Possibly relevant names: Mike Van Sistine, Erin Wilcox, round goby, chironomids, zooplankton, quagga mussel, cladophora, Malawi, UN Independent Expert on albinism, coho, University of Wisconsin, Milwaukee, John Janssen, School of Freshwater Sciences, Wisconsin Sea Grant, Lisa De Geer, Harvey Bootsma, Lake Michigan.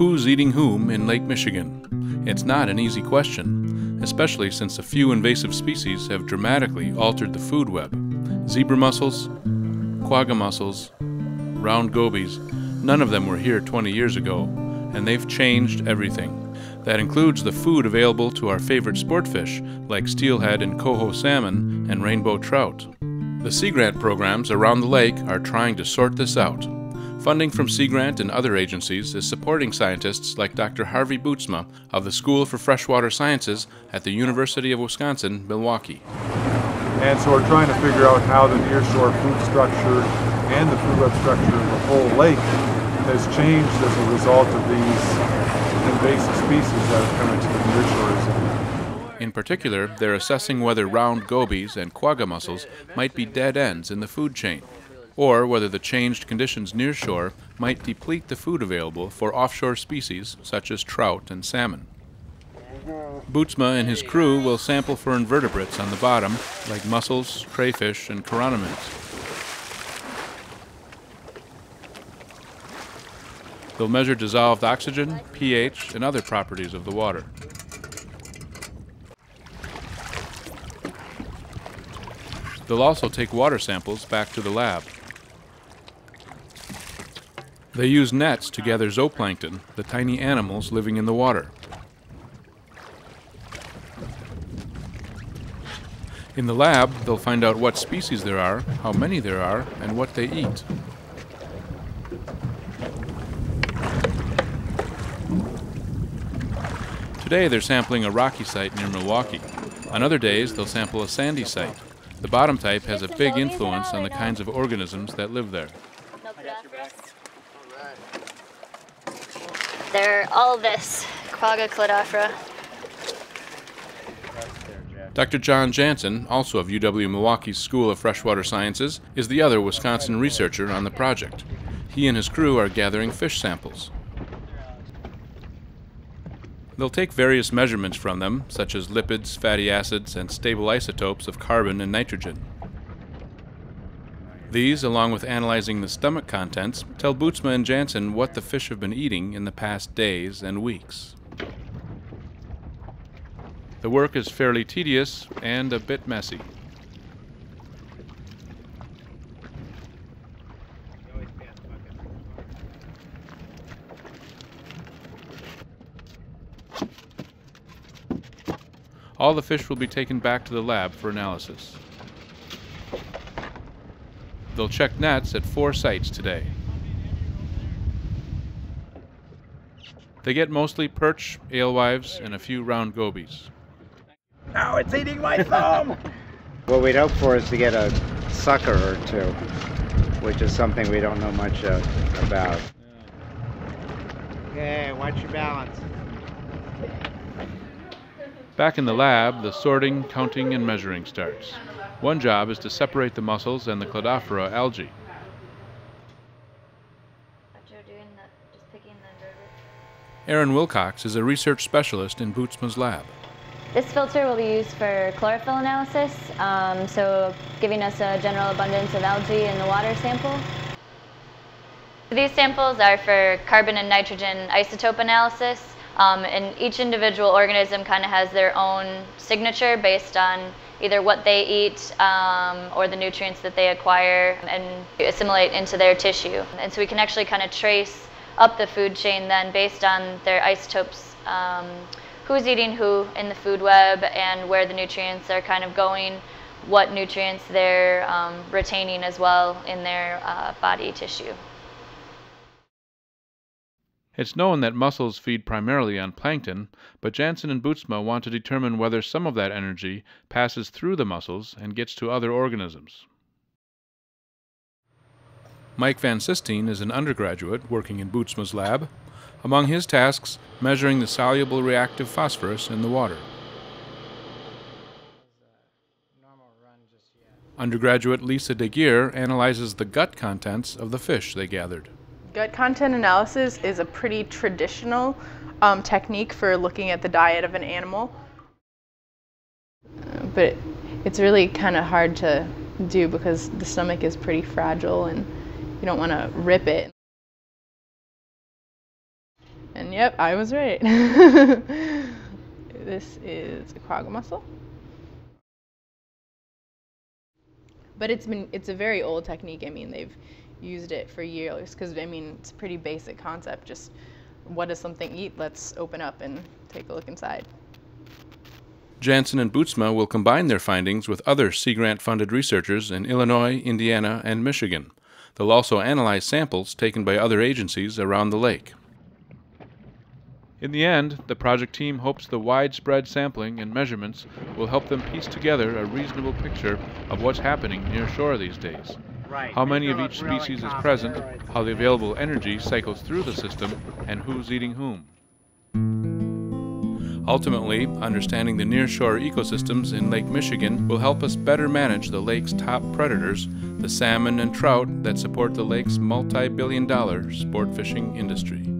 Who's eating whom in Lake Michigan? It's not an easy question, especially since a few invasive species have dramatically altered the food web. Zebra mussels, quagga mussels, round gobies, none of them were here 20 years ago, and they've changed everything. That includes the food available to our favorite sport fish like steelhead and coho salmon and rainbow trout. The Sea Grant programs around the lake are trying to sort this out. Funding from Sea Grant and other agencies is supporting scientists like Dr. Harvey Bootsma of the School for Freshwater Sciences at the University of Wisconsin, Milwaukee. And so we're trying to figure out how the nearshore food structure and the food web structure of the whole lake has changed as a result of these invasive species that have come into the nearshore. In particular, they're assessing whether round gobies and quagga mussels might be dead ends in the food chain, or whether the changed conditions nearshore might deplete the food available for offshore species such as trout and salmon. Bootsma and his crew will sample for invertebrates on the bottom like mussels, crayfish, and chironomids. They'll measure dissolved oxygen, pH, and other properties of the water. They'll also take water samples back to the lab. They use nets to gather zooplankton, the tiny animals living in the water. In the lab, they'll find out what species there are, how many there are, and what they eat. Today they're sampling a rocky site near Milwaukee. On other days, they'll sample a sandy site. The bottom type has a big influence on the kinds of organisms that live there. They're all this, quagga cladophora. Dr. John Janssen, also of UW-Milwaukee's School of Freshwater Sciences, is the other Wisconsin researcher on the project. He and his crew are gathering fish samples. They'll take various measurements from them, such as lipids, fatty acids, and stable isotopes of carbon and nitrogen. These, along with analyzing the stomach contents, tell Bootsma and Janssen what the fish have been eating in the past days and weeks. The work is fairly tedious and a bit messy. All the fish will be taken back to the lab for analysis. They'll check nets at 4 sites today. They get mostly perch, alewives, and a few round gobies. Now it's eating my thumb! What we'd hope for is to get a sucker or two, which is something we don't know much about. Okay, watch your balance. Back in the lab, the sorting, counting, and measuring starts. One job is to separate the mussels and the cladophora algae. Erin Wilcox is a research specialist in Bootsma's lab. This filter will be used for chlorophyll analysis, so giving us a general abundance of algae in the water sample. These samples are for carbon and nitrogen isotope analysis, and each individual organism kind of has their own signature based on either what they eat or the nutrients that they acquire and assimilate into their tissue. And so we can actually kind of trace up the food chain then based on their isotopes, who's eating who in the food web and where the nutrients are kind of going, what nutrients they're retaining as well in their body tissue. It's known that mussels feed primarily on plankton, but Janssen and Bootsma want to determine whether some of that energy passes through the mussels and gets to other organisms. Mike Van Sistine is an undergraduate working in Bootsma's lab. Among his tasks, measuring the soluble reactive phosphorus in the water. Undergraduate Lisa De Geer analyzes the gut contents of the fish they gathered. Gut content analysis is a pretty traditional technique for looking at the diet of an animal. But it's really kind of hard to do because the stomach is pretty fragile and you don't want to rip it. And yep, I was right. This is a quagga mussel. But it's a very old technique. I mean, they've used it for years because, I mean, it's a pretty basic concept. Just what does something eat? Let's open up and take a look inside. Janssen and Bootsma will combine their findings with other Sea Grant-funded researchers in Illinois, Indiana, and Michigan. They'll also analyze samples taken by other agencies around the lake. In the end, the project team hopes the widespread sampling and measurements will help them piece together a reasonable picture of what's happening near shore these days. How many of each species is present, how the available energy cycles through the system, and who's eating whom. Ultimately, understanding the nearshore ecosystems in Lake Michigan will help us better manage the lake's top predators, the salmon and trout that support the lake's multi-billion-dollar sport fishing industry.